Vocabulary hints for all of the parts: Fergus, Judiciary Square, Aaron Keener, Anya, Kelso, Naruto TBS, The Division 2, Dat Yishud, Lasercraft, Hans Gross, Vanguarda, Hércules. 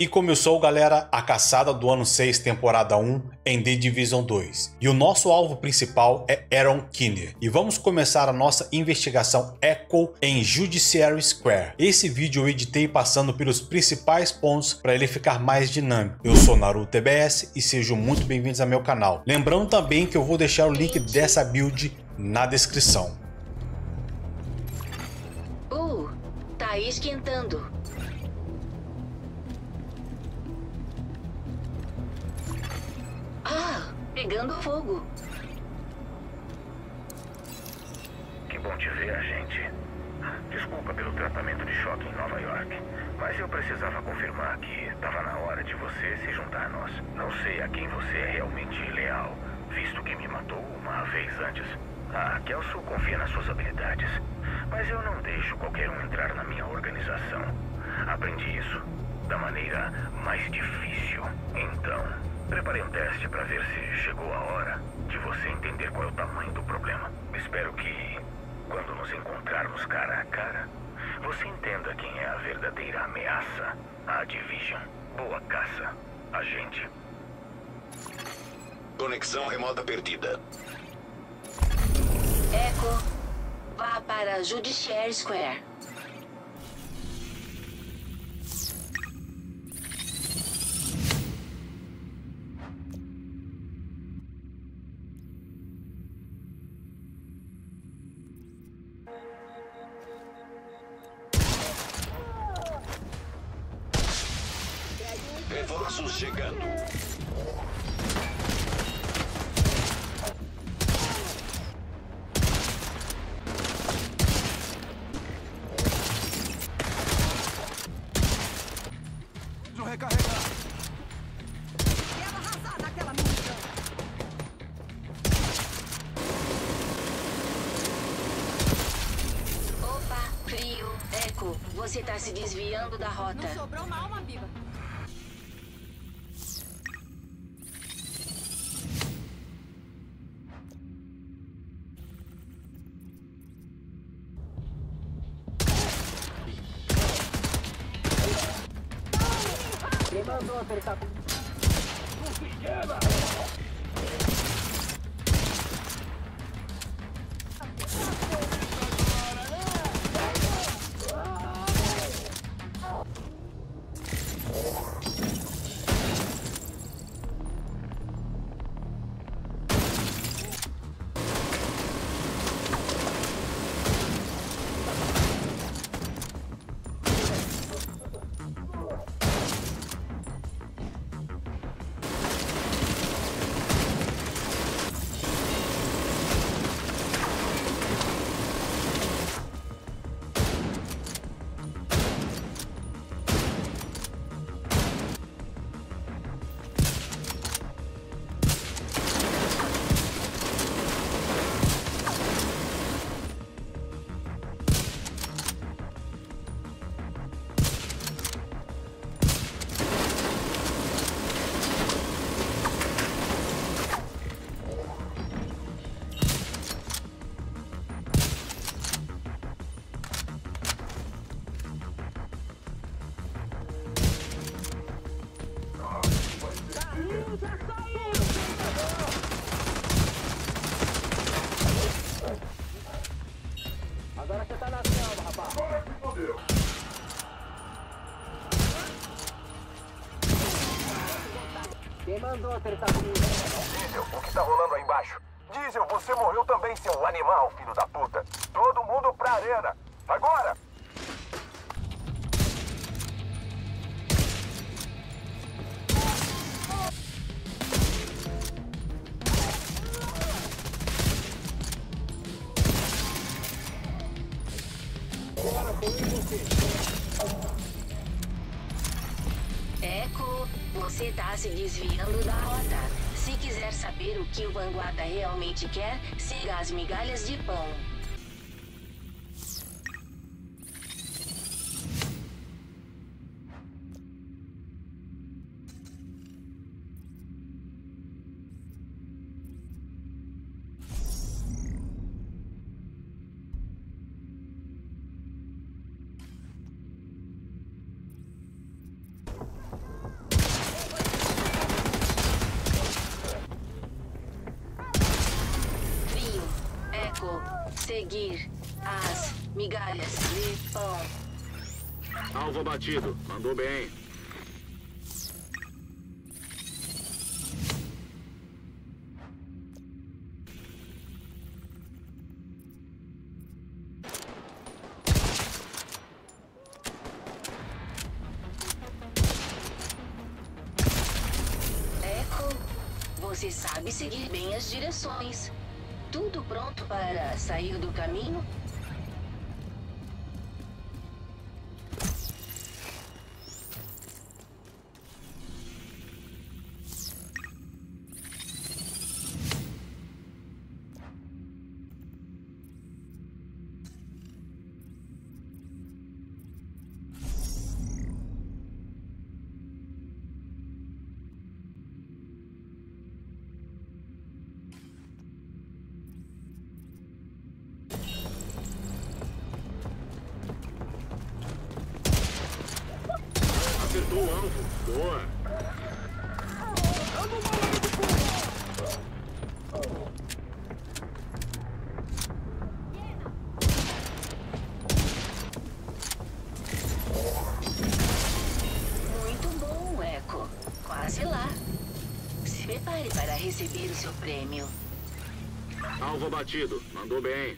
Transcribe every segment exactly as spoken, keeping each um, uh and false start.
E começou, galera, a caçada do ano seis, temporada um, em The Division dois. E o nosso alvo principal é Aaron Keener. E vamos começar a nossa investigação Echo em Judiciary Square. Esse vídeo eu editei passando pelos principais pontos para ele ficar mais dinâmico. Eu sou Naruto T B S e sejam muito bem-vindos ao meu canal. Lembrando também que eu vou deixar o link dessa build na descrição. Uh, tá esquentando. Pegando fogo. Que bom te ver, agente. Desculpa pelo tratamento de choque em Nova York, mas eu precisava confirmar que estava na hora de você se juntar a nós. Não sei a quem você é realmente leal, visto que me matou uma vez antes. A Kelso confia nas suas habilidades, mas eu não deixo qualquer um entrar na minha organização. Aprendi isso da maneira mais difícil. Então... preparei um teste para ver se chegou a hora de você entender qual é o tamanho do problema. Espero que, quando nos encontrarmos cara a cara, você entenda quem é a verdadeira ameaça à Division. Boa caça, agente. Conexão remota perdida. Echo, vá para Judiciary Square. Reforços chegando. Preciso recarregar. Quero arrasar naquela multidão. Opa, frio. Echo, você tá se desviando da rota. Não sobrou uma alma viva. Diesel, o que tá rolando aí embaixo? Diesel, você morreu também, seu animal, filho da puta. Todo mundo pra arena. Agora! Echo, você tá se desviando da rota. Se quiser saber o que o Vanguarda realmente quer, siga as migalhas de pão. seguir as migalhas de pão. Alvo batido. Mandou bem. Você sabe seguir bem as direções. Tudo pronto para sair do caminho? Acertou o alvo. Boa. Ando maluco de fogo. Muito bom, Echo. Quase lá. Se prepare para receber o seu prêmio. Alvo batido. Mandou bem.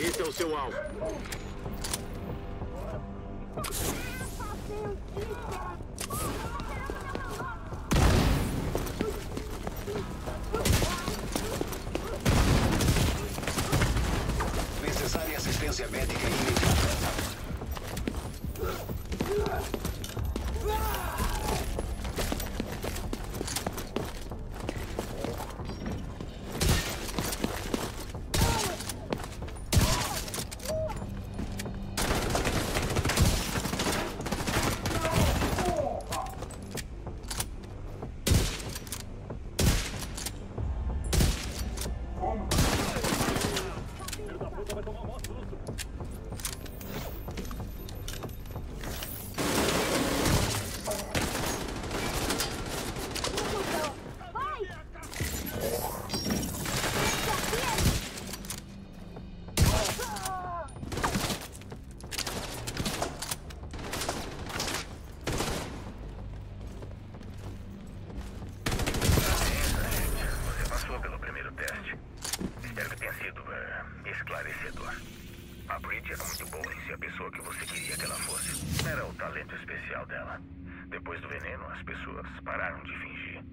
Esse é o seu alvo. Necessária assistência médica imediata. Depois do veneno, as pessoas pararam de fingir.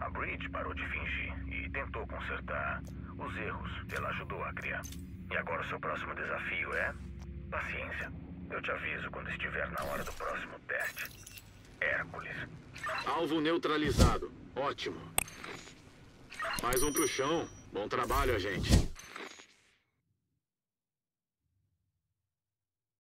A Bridge parou de fingir e tentou consertar os erros que ela ajudou a criar. E agora o seu próximo desafio é... paciência. Eu te aviso quando estiver na hora do próximo teste. Hércules. Alvo neutralizado. Ótimo. Mais um pro chão. Bom trabalho, agente.